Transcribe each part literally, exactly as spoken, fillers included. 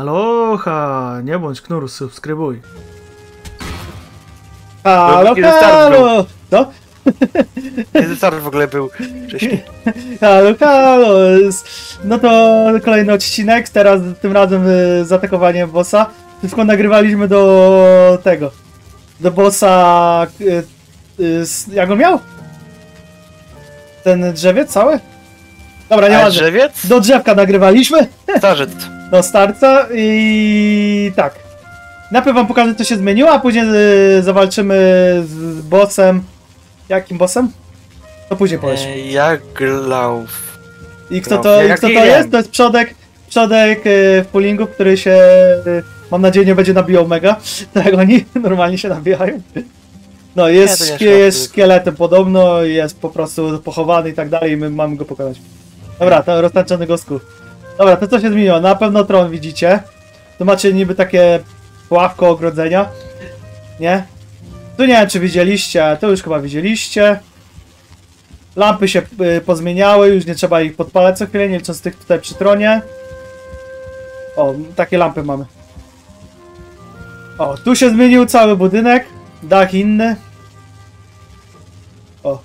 Aloha! Nie bądź knur, subskrybuj. Halo, halo! No? Kiedy start w ogóle był wcześniej. Halo, halo! No to kolejny odcinek, teraz tym razem z atakowaniem bossa. Tylko nagrywaliśmy do tego. Do bossa... Jak on miał? Ten drzewiec cały? Dobra, nie ma drzewiec? Do drzewka nagrywaliśmy. Starzec. Do starca i... tak. Najpierw wam pokażę, co się zmieniło, a później zawalczymy z bossem. Jakim bossem? To później powiesz. Yagluth. I kto to, i kto to jest? To jest przodek, przodek w poolingu, który się... Mam nadzieję, nie będzie nabijał mega. Tak, oni normalnie się nabijają. No, jest, nie, nie jest szkieletem podobno, jest po prostu pochowany i tak dalej i my mamy go pokonać. Dobra, to roztańczony gosku. Dobra, to co się zmieniło? Na pewno tron widzicie. Tu macie niby takie ławko ogrodzenia. Nie? Tu nie wiem, czy widzieliście, to już chyba widzieliście. Lampy się y, pozmieniały, już nie trzeba ich podpalać co chwilę, nie licząc tych tutaj przy tronie. O, takie lampy mamy. O, tu się zmienił cały budynek. Dach inny. O.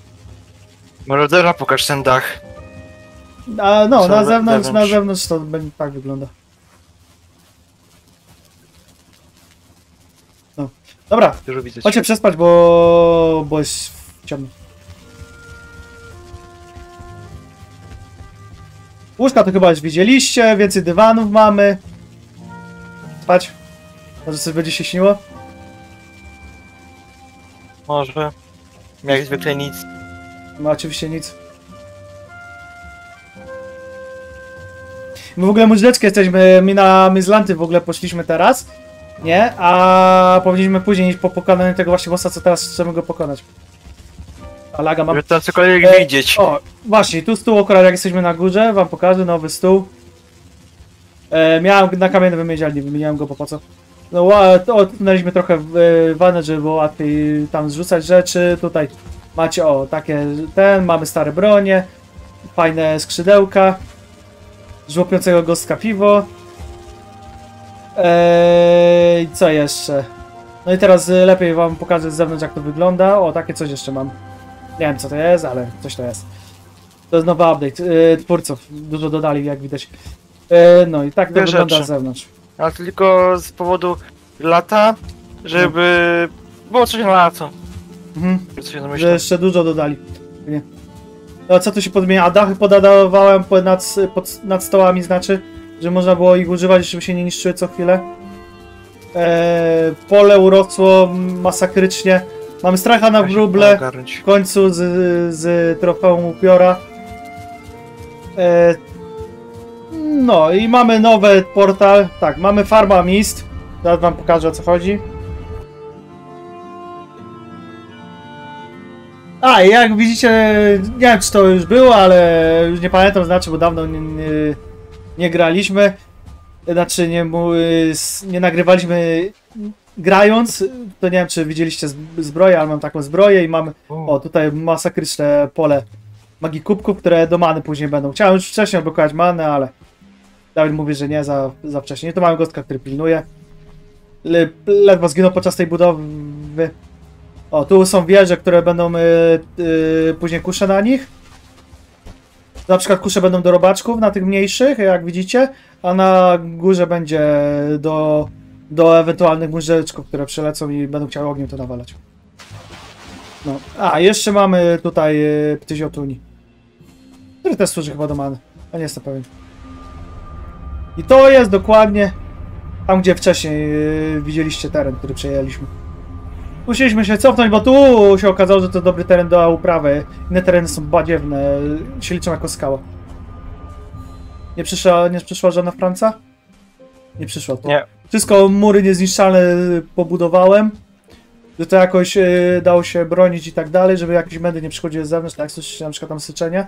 Mordera, pokaż ten dach. A, no, na zewnątrz, na zewnątrz to będzie tak wygląda. No. Dobra, chodźcie przespać, bo... bo jest ciemno. Łóżka to chyba już widzieliście, więcej dywanów mamy. Spać. Może coś będzie się śniło? Może. Jak zwykle nic. No oczywiście nic. My w ogóle muźleczkę jesteśmy, my na Mistlandy w ogóle poszliśmy teraz, nie? A powinniśmy później iść po pokonaniu tego właśnie bossa, co teraz chcemy go pokonać. A laga mam... Teraz cokolwiek e, widzieć. O, właśnie, tu stół akurat jak jesteśmy na górze, wam pokażę, nowy stół. E, miałem na kamiennym wymienialni, wymieniałem go, bo po co? No, odsunęliśmy trochę wanę, żeby było łatwiej tam zrzucać rzeczy. Tutaj macie, o, takie, ten, mamy stare bronie, fajne skrzydełka, żłopiącego gostka piwo. Eee, co jeszcze? No i teraz lepiej wam pokażę z zewnątrz, jak to wygląda. O, takie coś jeszcze mam. Nie wiem, co to jest, ale coś to jest. To jest nowy update. Eee, twórców dużo dodali, jak widać. Eee, no i tak to wygląda rzeczy z zewnątrz. A tylko z powodu lata, żeby było coś na lato. Mhm. Coś że jeszcze dużo dodali. Nie. No, co tu się podmienia? A dachy podadawałem nad, pod, nad stołami, znaczy, że można było ich używać, żeby się nie niszczyły co chwilę. Eee, pole urosło masakrycznie. Mamy stracha na wróble. W końcu z, z trofeum upiora. Eee, No i mamy nowy portal, tak, mamy farma mist, zaraz wam pokażę, o co chodzi. A, jak widzicie, nie wiem, czy to już było, ale już nie pamiętam, znaczy, bo dawno nie, nie, nie graliśmy, znaczy nie, nie nagrywaliśmy grając, to nie wiem, czy widzieliście zbroję, ale mam taką zbroję i mamy, o, tutaj masakryczne pole magii kubków, które do many później będą. Chciałem już wcześniej odblokować manę, ale Dawid mówi, że nie, za, za wcześnie. To mamy gostka, który pilnuje. Le, ledwo zginął podczas tej budowy. O, tu są wieże, które będą y, y, później kusze na nich. Na przykład kusze będą do robaczków, na tych mniejszych, jak widzicie. A na górze będzie do, do ewentualnych murzeczków, które przylecą i będą chciały ogniem to nawalać. No, a jeszcze mamy tutaj y, ptyś otuni, który też służy chyba do many, a nie jestem pewien. I to jest dokładnie tam, gdzie wcześniej y, widzieliście teren, który przejęliśmy. Musieliśmy się cofnąć, bo tu się okazało, że to dobry teren do uprawy. Inne tereny są badziewne, się liczą jako skała. Nie przyszła, nie przyszła żadna Franca? Nie przyszła tu. Nie. Wszystko mury niezniszczalne pobudowałem, że to jakoś y, dało się bronić i tak dalej, żeby jakieś medy nie przychodziły z zewnątrz, tak jak słyszycie na przykład tam syczenie.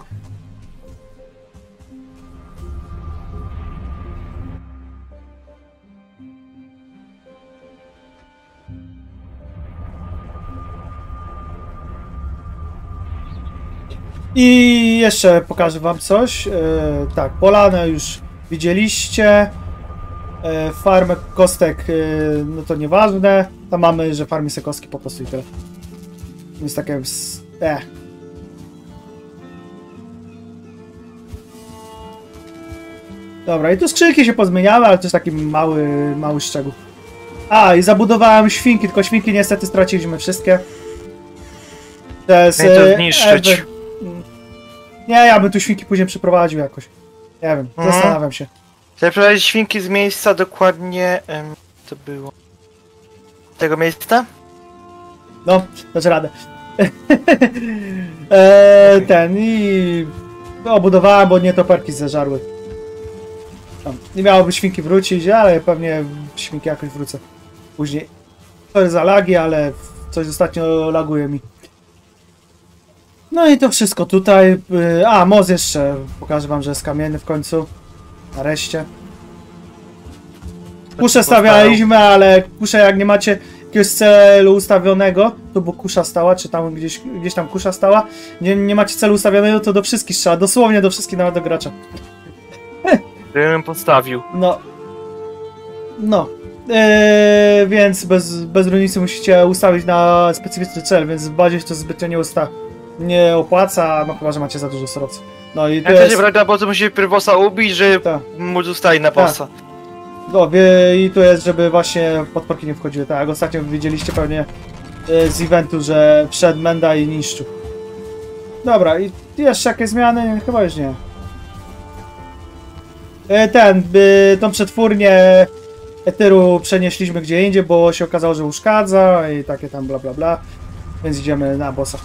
I jeszcze pokażę wam coś. Yy, tak, polanę już widzieliście. E, farmę kostek, e, no to nieważne. Tam mamy, że farmie sobie kostki po prostu i tyle. Jest takie... E. Dobra, i tu skrzynki się pozmieniały, ale to jest taki mały, mały szczegół. A, i zabudowałem świnki, tylko świnki niestety straciliśmy wszystkie. To jest... E, to zniszczyć. E, nie, ja bym tu świnki później przeprowadził jakoś. Nie wiem, mhm. Zastanawiam się. Chcę przeprowadzić świnki z miejsca dokładnie... Em, to było... Tego miejsca? No, dasz radę. e, okay. Ten i... Obudowałem, bo nie toperki zeżarły. Nie miałoby świnki wrócić, ale pewnie świnki jakoś wrócę później. To jest za lagi, ale coś ostatnio laguje mi. No i to wszystko tutaj. A, most jeszcze. Pokażę wam, że jest kamienny w końcu. Nareszcie. Kusze stawialiśmy, ale kusze jak nie macie jakiegoś celu ustawionego, to bo kusza stała, czy tam gdzieś, gdzieś tam kusza stała, nie, nie macie celu ustawionego, to do wszystkich trzeba. Dosłownie do wszystkich, nawet do gracza. Ja bym postawił. No. No. Yy, więc bez, bez różnicy musicie ustawić na specyficzny cel, więc w bazie się to zbytnio nie, usta nie opłaca, no chyba, że macie za dużo surowców. No i to ja jest... też prawda, bo to musi prywosa ubić, że móc ustalić na bossa. No i tu jest, żeby właśnie podporki nie wchodziły. Tak, ostatnio widzieliście pewnie z eventu, że wszedł Menda i niszczył. Dobra, i jeszcze jakieś zmiany? Chyba już nie. Ten, tą przetwórnię eteru przenieśliśmy gdzie indziej, bo się okazało, że uszkadza i takie tam bla bla bla. Więc idziemy na bossa.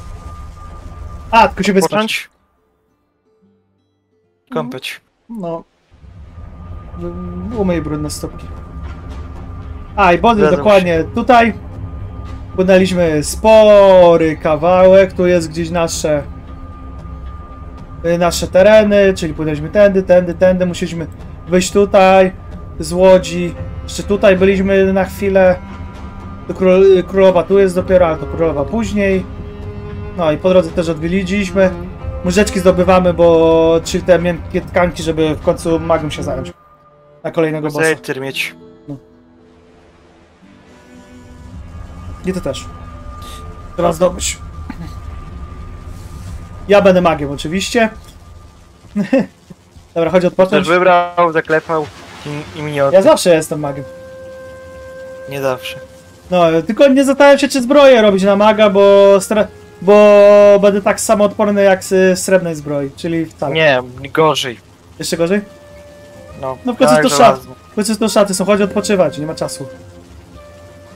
A, tylko się wyspać. Kąpać. No. Umyj brudne stopki. A, i body dokładnie tutaj. Podaliśmy spory kawałek, tu jest gdzieś nasze... nasze tereny, czyli płynęliśmy tędy, tędy, tędy, musieliśmy wyjść tutaj z Łodzi, jeszcze tutaj byliśmy na chwilę, Królowa tu jest dopiero, ale to Królowa później, no i po drodze też odwiedziliśmy, łyżeczki zdobywamy, bo, czyli te miękkie tkanki, żeby w końcu magiem się zająć na kolejnego bossa. Mieć. No. I to też, trzeba zdobyć. Ja będę magiem, oczywiście. Dobra, chodź odpocząć. Ktoś wybrał, zaklepał i, i mnie odpał. Ja zawsze jestem magiem. Nie zawsze. No, tylko nie zastanawiam się, czy zbroję robić na maga, bo, bo będę tak samo odporny jak z srebrnej zbroi, czyli wcale. Nie, gorzej. Jeszcze gorzej? No, no w końcu tak, to szaty. W końcu to szaty są, chodź odpoczywać, nie ma czasu.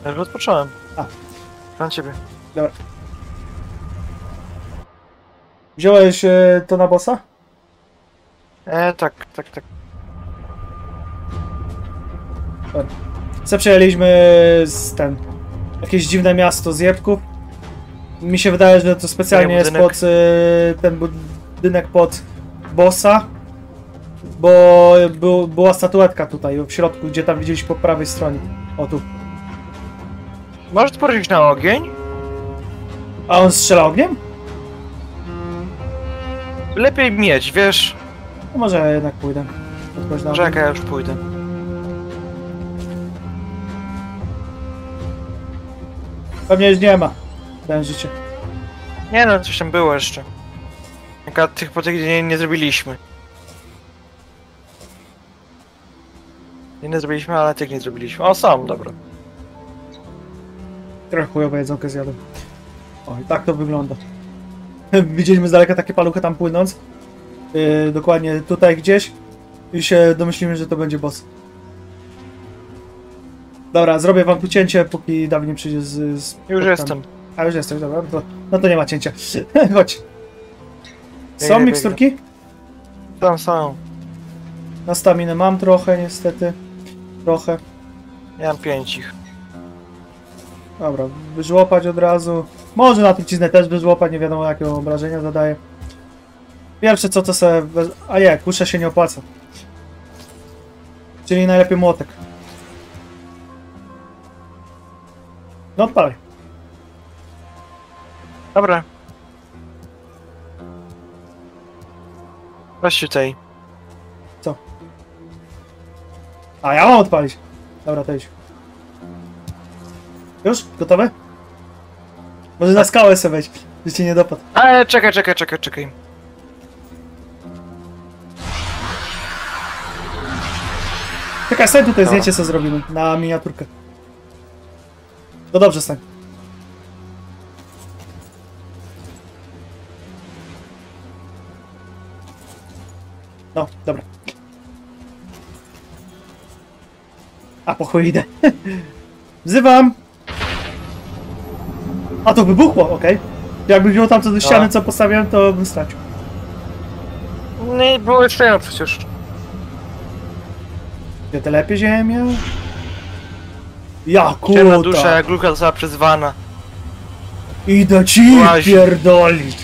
Ja już odpocząłem. A. Mam ciebie. Dobra. Wziąłeś e, to na bossa? E, tak, tak, tak. Co przejęliśmy z ten. Jakieś dziwne miasto z jebków. Mi się wydaje, że to specjalnie jest pod e, ten budynek pod bossa. Bo był, była statuetka tutaj w środku, gdzie tam widzieliśmy po prawej stronie. O tu. Możesz odpowiedzieć na ogień? A on strzela ogniem? Lepiej mieć, wiesz? No może ja jednak pójdę. Czekaj, ja już pójdę. Pewnie już nie ma. Dałem życie. Nie no, coś tam było jeszcze. Jaka tych potek nie, nie zrobiliśmy. Nie, nie zrobiliśmy, ale tych nie zrobiliśmy. O, sam, dobra. Trochę chujowe jedzonkę zjadłem. O, i tak to wygląda. Widzieliśmy z daleka takie paluchy tam płynąc. Yy, dokładnie tutaj gdzieś. I się domyślimy, że to będzie boss. Dobra, zrobię wam tu cięcie, póki Dawid nie przyjdzie z... z już jestem. A, już jesteś, dobra. To, no to nie ma cięcia. Chodź. Są miksturki? Tam są. Na staminę mam trochę, niestety. Trochę. Ja mam pięć ich. Dobra, wyżłopać od razu. Może na tym ciznę też wyżłopać, nie wiadomo jakie obrażenia zadaje. Pierwsze co to se... A nie, kusza się nie opłaca. Czyli najlepiej młotek. No odpalaj. Dobra. Weź tutaj. Co? A ja mam odpalić. Dobra, to idź. Już? Gotowe? Może na skałę sobie wejść, że cię nie dopadł. Ale czekaj, czekaj, czekaj, czekaj. Czekaj, stań tutaj, zdjęcie co zrobimy na miniaturkę. No dobrze, stań. No, dobra. A po chuj idę. Wzywam! A to wybuchło, okej. Okay. Jakby wziął tam co do ściany, co postawiłem, to bym stracił. Nie było jeszcze przecież. Gdzie te lepiej ziemia? Ja kurwa. Ciemna dusza, Jaglucha została przyzwana. Idę ci pierdolić.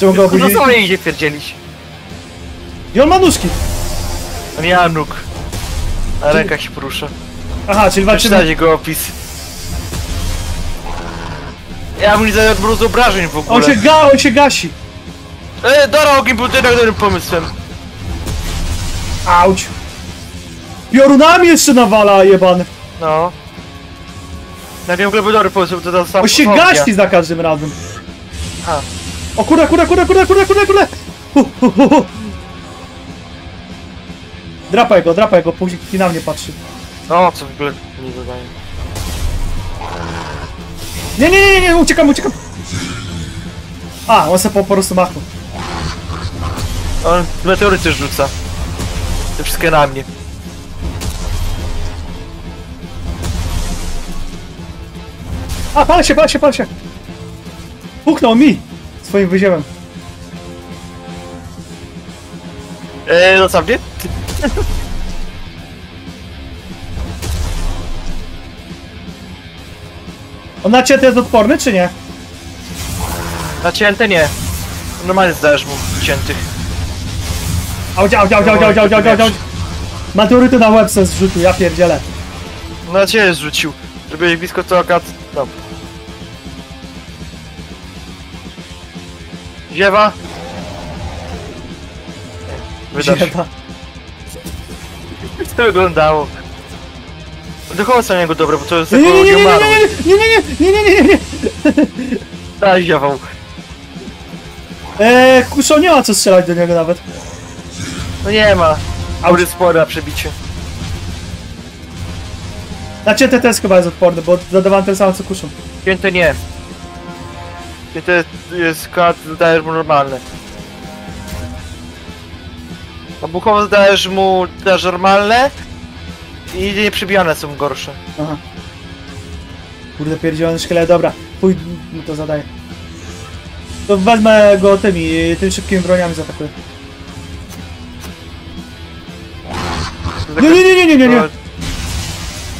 Czemu go obudzić? No co mnie idzie pierdzielić? I on ma nóżki. On ja nóg. A ręka się porusza. Aha, czyli walczymy. Przeczytać jego opis. Ja mu nie zadaję odbór z obrażeń w ogóle. On się, ga, on się gasi. E, Dora, ogień był jednak dobrym pomysłem. Auć. Piorunami jeszcze nawala, jebany. No. Na w ogóle był dobry pomysł, to tam on się gasi za każdym razem. Aha. O kurwa, kurwa, kurwa, kurwa, kurwa, kurwa, kurwa. Drapaj go, drapaj go, później na mnie patrzy. No, co w ogóle nie dodaję. Nie, nie, nie, nie, uciekam, uciekam! A, on se po prostu machnął. On meteoryt też rzuca. To wszystkie na mnie. A, pal się, pal się, pal się! Puknął mi! Swoim wyziemem. Eee, no co mnie? On nacięty jest odporny, czy nie? Nacięty nie. Normalnie zdajesz mu ciętych. Auć, auć, auć, auć, auć, auć, auć, auć. Maturyty na łeb se zrzucił, ja pierdzielę. Na ciebie zrzucił. Żeby jej blisko to akat... No. Ziewa. Wydasz. Ziewa. To wyglądało. Dochodzę na niego dobre, bo to jest taką nieumarł. Nie, nie, nie, nie, nie, nie, nie, nie, nie, nie, nie, Eee, kurczę, nie ma co strzelać do niego nawet. No nie ma. Aury spore na przebicie. Znaczy te też chyba jest odporny, bo dodawałem ten sam co kuszą. Pięte nie. Pięte jest kat, dodajesz mu normalne. Obuchowo dajesz mu też normalne i nieprzybijane są gorsze. Aha. Kurde pierdzielony szkielet, dobra. Pójdę, mu to zadaję. To wezmę go tymi, tymi szybkimi broniami zaatakuję. Nie, nie, nie, nie, nie, nie, nie.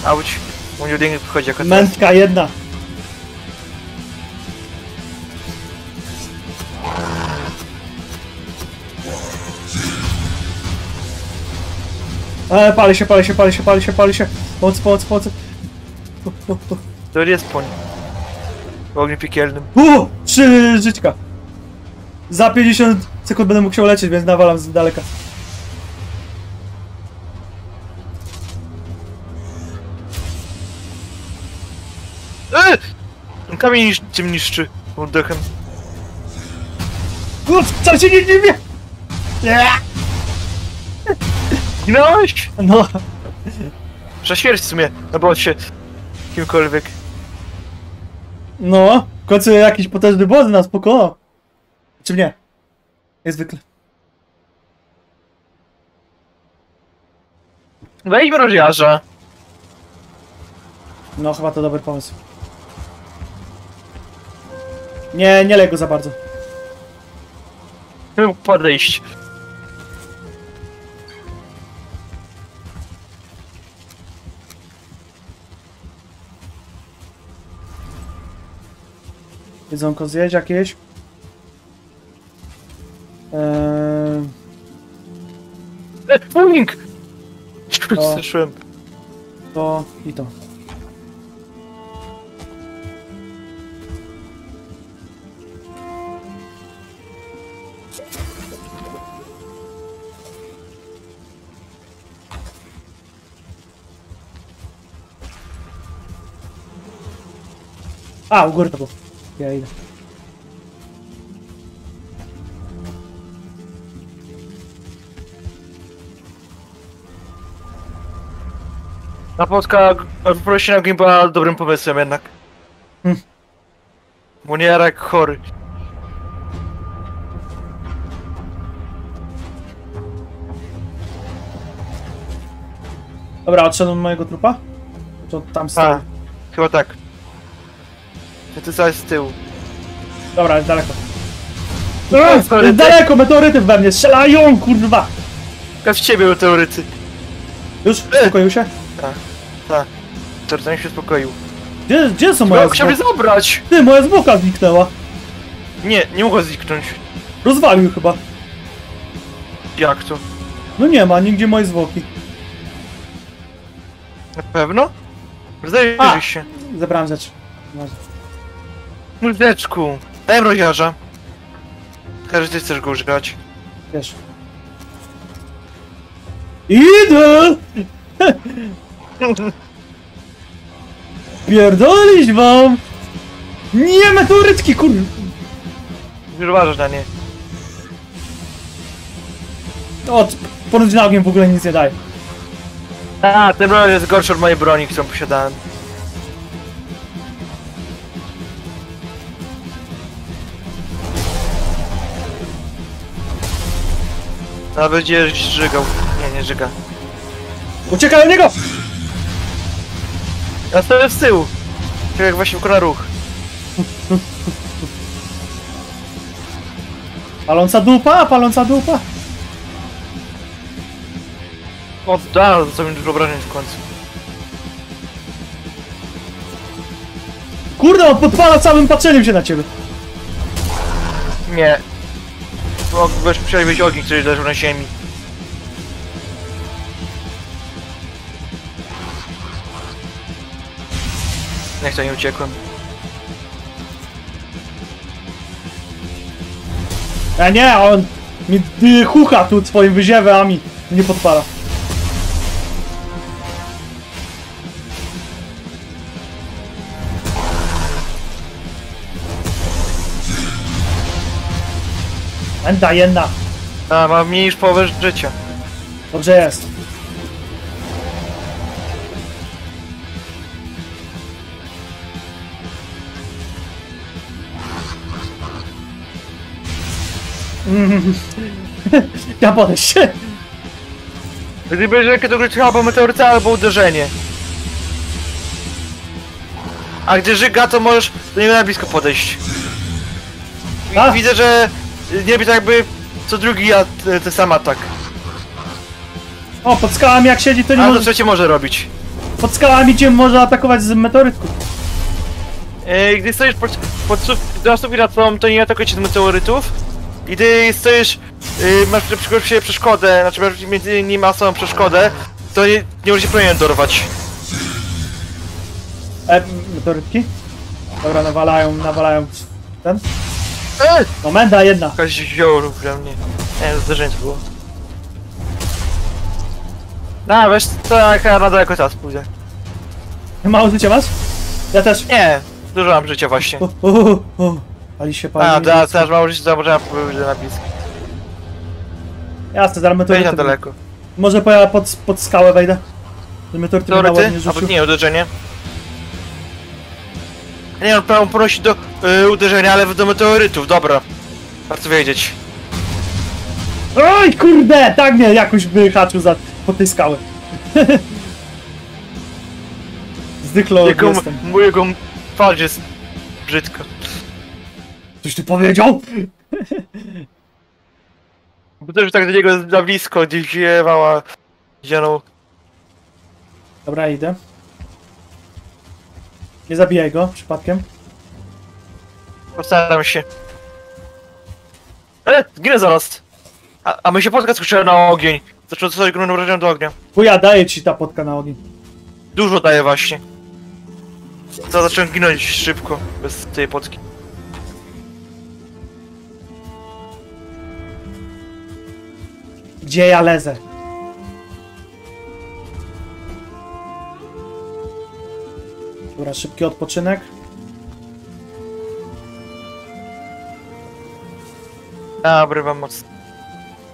Auć, u niego wchodzi jako mętka jedna. Eee, pali się, pali się, pali się, pali się, pali się. Pomoc, pomoc, pomoc. To jest poń. W ogniu piekielnym. Uuu! Trzy żyćka. Za pięćdziesiąt sekund będę musiał lecieć, więc nawalam z daleka. Eee! Kamień niszczy, tym niszczy. Oddechem. Uff, co się nie dziwię! Zginąłeś? No. Prześmierć w sumie, no bo się kimkolwiek. No, w końcu jakiś potężny boss nas pokonał. Czy nie? Jak zwykle. Wejdź mroziarza. No, chyba to dobry pomysł. Nie, nie lej go za bardzo. Chcę podejść. Jedzonko zjeść jakieś. Eee... Pulling! To, to i to. A, u góry to było. Ja idę. Ta polska wyprowadzina Gimba była dobrym pomysłem jednak. Hmm. Munierek chory. Dobra, odszedłem mojego trupa? To tam stoi. A, chyba tak. Ja ty cały z tyłu. Dobra, jest daleko. A, jest meteoryty. Daleko, meteoryty we mnie, strzelają, kurwa! Tylko w ciebie meteoryty. Już? Uspokoił się? Tak, tak. Czerwony się uspokoił. Gdzie, gdzie są moje zwłoki? Chciałbym zabrać! Ty, moja zwłoka zniknęła. Nie, nie mogła zniknąć. Rozwalił chyba. Jak to? No nie ma nigdzie mojej zwłoki. Na pewno? Zajrzyj się. Zebrałem rzecz. Mójdeczku, daj mroziarza. Każdy chcesz go używać. Wiesz. Idę! Pierdolić wam! Nie, meteorytki, kurwa! Już uważasz na nie. Od porównać na ogień w ogóle nic nie daje. A, ten broń jest gorszy od mojej broni, którą posiadałem. A będzie żygał. Nie, nie żyga. Uciekaj od niego! Ja stoję z tyłu. Tak jak właśnie wkona ruch. Paląca dupa, paląca dupa. Oddał, to mi dużo obrażeń w końcu. Kurde, on podpala całym patrzeniem się na ciebie. Nie. Mógłbyś przejść ogień, który leżał na ziemi. Niech to nie uciekłem. A nie, on mi chucha tu swoim wyziewami, mnie podpala. Enda, jedna. A, mam mniej niż połowę życia. Dobrze jest. Mm. Ja podejść. Gdyby rękę, to trzeba albo meteoryta, albo uderzenie. A gdy żyga, to możesz do niego na blisko podejść. A? Widzę, że... Nie być jakby co drugi a ten sam atak. O, pod skałami jak siedzi, to nie. A może... to trzecie może robić. Pod skałami cię może atakować z meteorytku. Yy, gdy stoisz pod, pod sufit na tą, to nie atakuje cię z meteorytów. I gdy stoisz, yy, masz na przykład się przeszkodę, znaczy masz między nimi a samą przeszkodę, to nie, nie możesz się promieniem dorwać. E, meteorytki? Dobra, nawalają, nawalają ten. Eee! Komenda jedna! Jakaś wziął dla mnie. Nie, zdarzenie było. No, wiesz, to jaka rada jako teraz pójdę. Mało życia masz? Ja też. Nie, dużo mam życia właśnie. Uh, uh, uh, uh. Ali się pali. A, teraz też mało życia, założenia pójdę na blisko. Jasne, zaraz meteoryty. Wejdź na daleko. Może po ja pod, pod skałę wejdę. Meteoryty mnie nało nie rzucił. Nie, uderzenie. Nie, on prawo prosi do y, uderzenia, ale do meteorytów, dobra. Warto wiedzieć. Oj, kurde! Tak mnie jakoś wyhaczył za pod tej skały. Zdychlony jestem. Mojego twarz jest brzydko. Coś ty powiedział? Bo też tak do niego za blisko, gdzie ziewała zieną. Dobra, idę. Nie zabijaj go, przypadkiem. Postaram się. Ale zginę zaraz. A, a my się podka skoczyła na ogień. Zaczął coś grubym wrażeniem do ognia. Chuja, daje ci ta podka na ogień. Dużo daje właśnie. Co zacząłem ginąć szybko, bez tej podki. Gdzie ja lezę? Dobra, szybki odpoczynek. Ja obrywam mocno.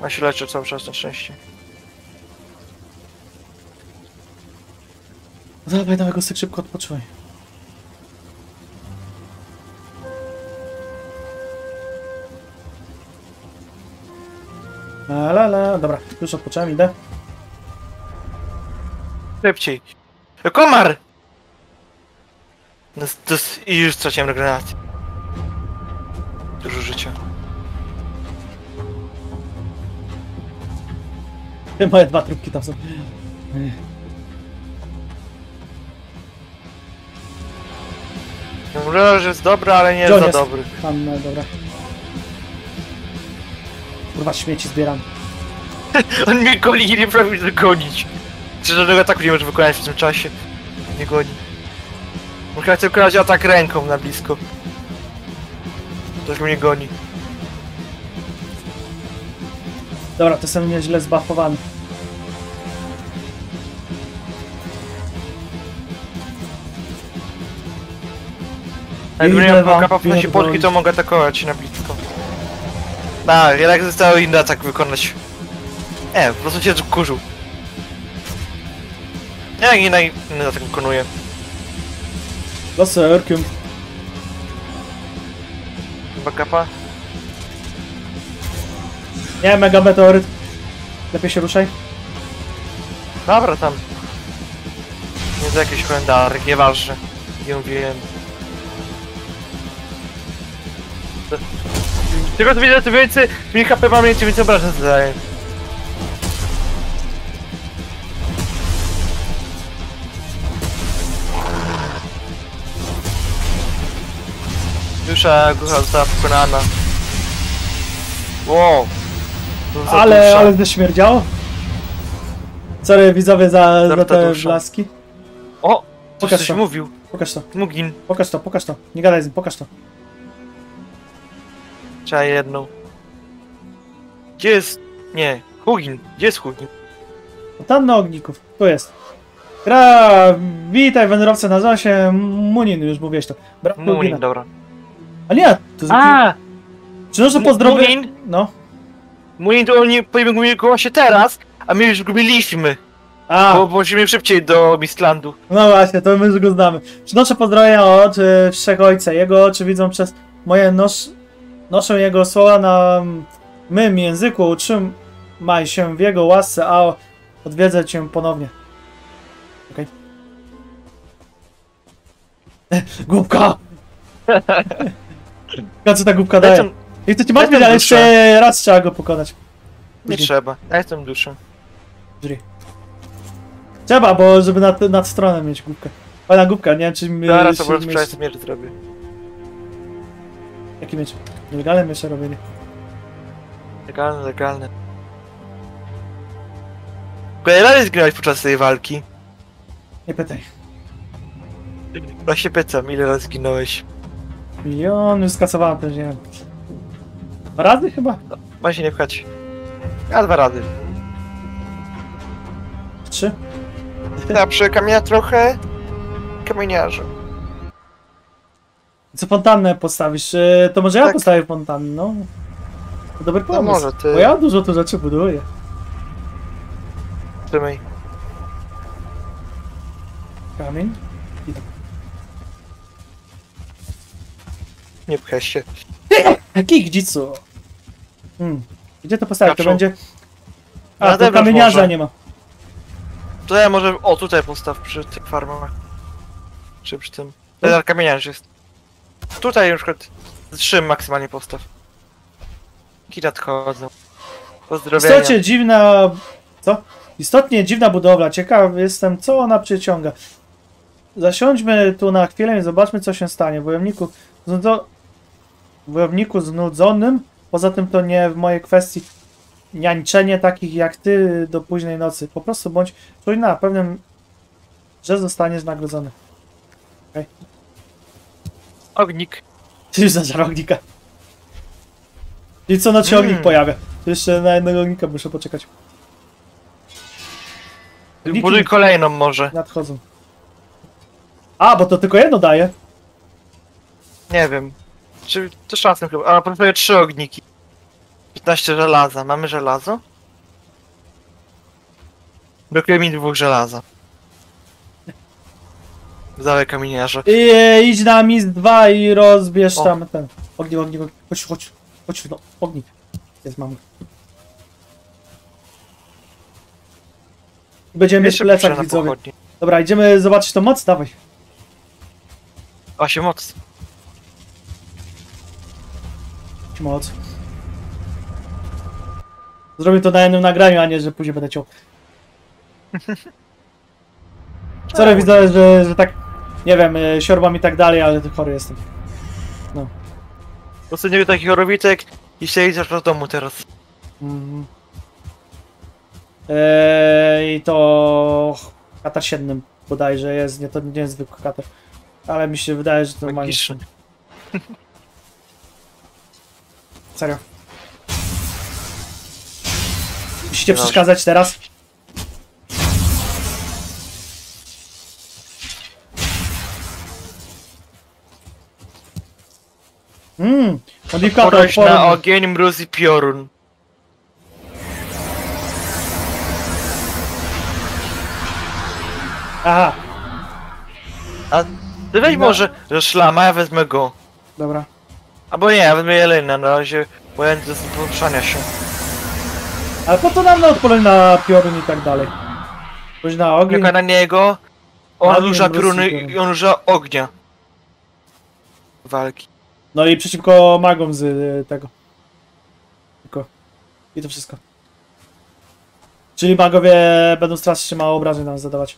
Ja się leczę cały czas na szczęście. No dawaj, dawaj, go syk, szybko odpoczywaj. La la la, dobra, już odpocząłem, idę. Szybciej. Komar! No, to jest... I już straciłem granat. Dużo życia. Te moje dwa trupki tam są. Mówię, że jest dobry, ale nie jest za dobry. Tam, no, dobra. Kurwa, śmieci zbieram. On mnie goni i nie prawie dogonić. Czy żadnego ataku nie może wykonać w tym czasie? Nie goni. Można tylko razie atak ręką na blisko. Ktoś mnie goni. Dobra, to jestem nieźle zbafowany. Jakbym nie miał kapa w nosie podki, to mogę atakować na blisko. Tak, jednak zostało inny atak wykonać. Nie, po prostu się kurzył. Ja nie na inny atak wykonuję. Laserkiem. Chyba kapa? Nie, mega meteoryt. Lepiej się ruszaj. Dobra, tam. Nie to jakiś kalendary, nieważne. Nie wiem. Tylko to widzę, to więcej, mi H P mam więcej, więcej obrażeń zadaję. Już a góra została pokonana. Wow. Ale, ale zaśmierdziało? Sorry widzowie za, za te blaski. O! Pokaż coś to. Mówił. Pokaż to. Mugin. Pokaż to, pokaż to. Nie gadaj z nim, pokaż to. Trzeba jedną. Gdzie jest... Nie. Hugin. Gdzie jest Hugin? Tam na ogników. Tu jest. Gra... Witaj wędrowcy, nazywam się Munin, już mówiłeś to. Bra Munin, Hugina. Dobra. A nie! To za... Czy można pozdrowić? Munin? No. Munin to oni pojmujemy się teraz, a my już gubiliśmy. A. Bo musimy szybciej do Mistlandu. No właśnie, to my już go znamy. Przynoszę pozdrowienia od y, wszechojca. Jego oczy widzą przez moje noż... Noszę jego słowa na mym języku, utrzymaj się w jego łasce, a odwiedzę cię ponownie. Okej. Okay. Głupka! Co ta głupka daje? I to ci martwić, ale jeszcze raz trzeba go pokonać. Nie Drzwi. Trzeba, ja jestem duszę. Drzwi. Trzeba, bo żeby nad, nad stronę mieć głupkę. Fajna głupka, nie wiem czy... Zaraz po prostu przejść miecz zrobię. Jaki miecz? Legalne miecze robienie. Legalne, legalne. Kolejny zginąłeś podczas tej walki? Nie pytaj. Właśnie pytam, ile razy zginąłeś? Milion, już skasowałem też, nie wiem. Dwa razy chyba? No, ma się nie pchać. Ja dwa razy. Trzy? Ja przy kamienia trochę... Kamieniarzu. Co fontannę postawisz? To może tak. Ja postawię fontannę, no. To dobry pomysł, no może ty... bo ja dużo tu rzeczy buduję. Trzymaj. Kamień. I tak. Nie pchaj się. Kij dzicu. Hmm. Gdzie to postawić? To będzie... A, na to kamieniarza może. Nie ma. To ja może... O, tutaj postaw przy tych farmach. Czy przy tym... Ten kamieniarz jest. Tutaj już trzy maksymalnie postaw. Kira odchodzą. Pozdrowienia. Istotnie dziwna... Co? Istotnie dziwna budowla. Ciekaw jestem, co ona przyciąga. Zasiądźmy tu na chwilę i zobaczmy, co się stanie. Wojowniku, znudzo... Wojowniku znudzonym? Poza tym to nie w mojej kwestii niańczenie takich jak ty do późnej nocy. Po prostu bądź czujna, na pewnym, że zostaniesz nagrodzony. Okej. Okay. Ognik. Ty już znasz ognika. I co na ci ognik mm. pojawia? To jeszcze na jednego ognika muszę poczekać. Ogniki buduj kolejną może. Nadchodzą. A, bo to tylko jedno daje. Nie wiem. Czy to szansę chyba. A, proponuję trzy ogniki. piętnaście żelaza. Mamy żelazo? Brakuje mi dwóch żelaza. Zdawaj kamieniarze. I, idź na mis dwa i rozbierz o. tam ten. Ogniwo, ogniwo. Chodź, chodź. Chodź, no. Ogniw. Jest, mamy. Będziemy mieć plecak, widzowie. Dobra, idziemy zobaczyć tą moc, dawaj. Właśnie moc. Moc. Zrobię to na jednym nagraniu, a nie, że później będę ciął. Sorry, widzę, że, że tak, nie wiem, siorbam i tak dalej, ale to chory jestem. No. Doceniuję taki chorobitek i siedzisz do domu teraz. Mm. Eee, I to... Katar siedem bodajże jest, nie, to nie jest zwykły katar. Ale mi się wydaje, że to ma... Serio. Musicie przeszkadzać teraz. Mmm, odporność odporny na ogień, mróz i piorun. Aha. A ty weź no. może że szlama, ja wezmę go. Dobra. Albo nie, ja wezmę jelenia na razie, bo ja nie do poruszania się. Ale po to nam na odporność na piorun i tak dalej? Pójdź na ogień. Czeka na niego, on używa pioruny i on używa ognia. Walki. No i przeciwko magom z tego. Tylko. I to wszystko. Czyli magowie będą strasznie mało obrażeń nam zadawać.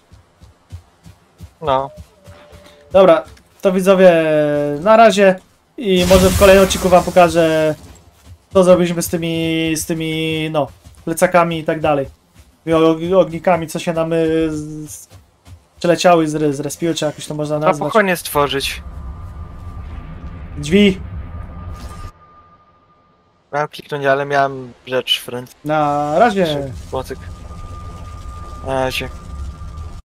No. Dobra, to widzowie na razie. I może w kolejnym odcinku wam pokażę, co zrobiliśmy z tymi, z tymi, no, plecakami i tak dalej. I ognikami, co się nam z... przeleciały z, z respiły, czy jakoś to można nazwać. A pokonie stworzyć. Drzwi. Miałem kliknąć, ale miałem rzecz, friend. Na razie. Na razie.